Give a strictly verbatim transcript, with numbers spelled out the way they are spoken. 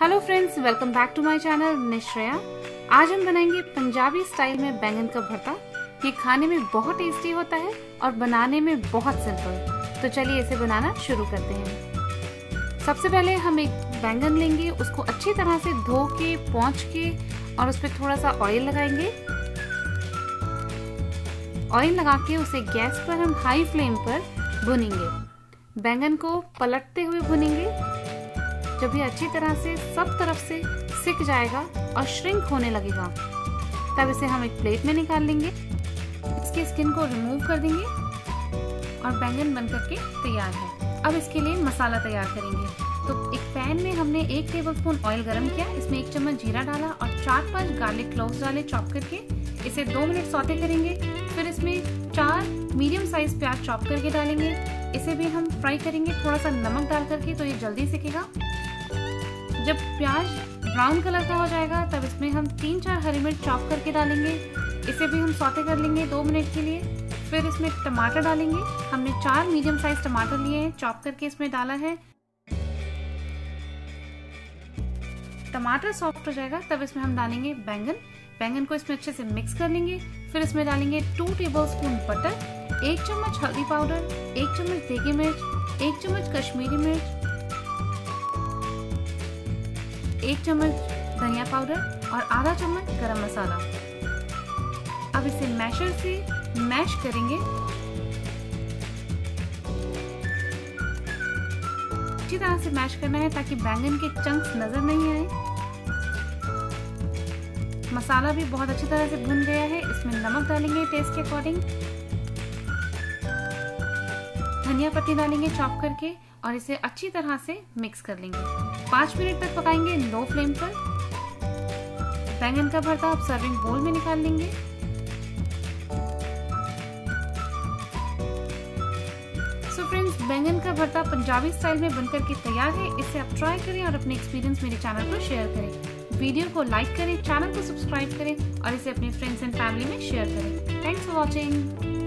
Hello friends, welcome back to my channel Nishreya. आज हम बनाएंगे पंजाबी स्टाइल में बैंगन का भरता। ये खाने में बहुत टेस्टी होता है और बनाने में बहुत सिंपल। तो चलिए इसे बनाना शुरू करते हैं। सबसे पहले हम एक बैंगन लेंगे, उसको अच्छी तरह से धो के पोंछ के और उस पर थोड़ा सा ऑयल लगाएंगे। ऑयल लगा के उसे गैस पर हम हाई फ्लेम पर भुनेंगे। बैंगन को पलटते हुए भुनेंगे। जब ये अच्छी तरह से सब तरफ से सिक जाएगा और श्रिंक होने लगेगा, तब इसे हम एक प्लेट में निकाल लेंगे। इसकी स्किन को रिमूव कर देंगे और बैंगन बनकर के तैयार है। अब इसके लिए मसाला तैयार करेंगे। तो एक पैन में हमने एक टेबलस्पून ऑयल गरम किया, इसमें एक चम्मच जीरा डाला और चार पांच गार्लिक क्लोव्स डाले चॉप करके। इसे दो मिनट सौते करेंगे। फिर इसमें चार मीडियम साइज प्याज चॉप करके डालेंगे। इसे भी हम फ्राई करेंगे, थोड़ा सा नमक डाल करके, तो ये जल्दी सिकेगा। जब प्याज ब्राउन कलर का हो जाएगा, तब इसमें हम तीन चार हरी मिर्च चॉप करके डालेंगे। इसे भी हम सौते कर लेंगे दो मिनट के लिए। फिर इसमें टमाटर डालेंगे। हमने चार मीडियम साइज टमाटर लिए हैं, चॉप करके इसमें डाला है। टमाटर सॉफ्ट हो जाएगा, तब इसमें हम डालेंगे बैंगन। बैंगन को इसमें अच्छे से मिक्स कर लेंगे। फिर इसमें डालेंगे टू टेबलस्पून बटर, एक चम्मच हल्दी पाउडर, एक चम्मच देगी मिर्च, एक चम्मच कश्मीरी मिर्च, एक चम्मच धनिया पाउडर और आधा चम्मच गरम मसाला। अब इसे मैशर से मैश करेंगे। अच्छी तरह से मैश करना है ताकि बैंगन के चंक्स नजर नहीं आए। मसाला भी बहुत अच्छी तरह से भुन गया है। इसमें नमक डालेंगे टेस्ट के अकॉर्डिंग, धनिया पत्ती डालेंगे चॉप करके और इसे अच्छी तरह से मिक्स कर लेंगे। पाँच मिनट तक पकाएंगे लो फ्लेम पर। बैंगन का भरता आप सर्विंग बोल में निकाल लेंगे। सो फ्रेंड्स, बैंगन का भरता पंजाबी स्टाइल में बनकर के तैयार है। इसे आप ट्राई करें और अपने एक्सपीरियंस मेरे चैनल पर शेयर करें। वीडियो को लाइक करें, चैनल को सब्सक्राइब करें और इसे अपने फ्रेंड्स एंड फैमिली में शेयर करें। Thanks for watching.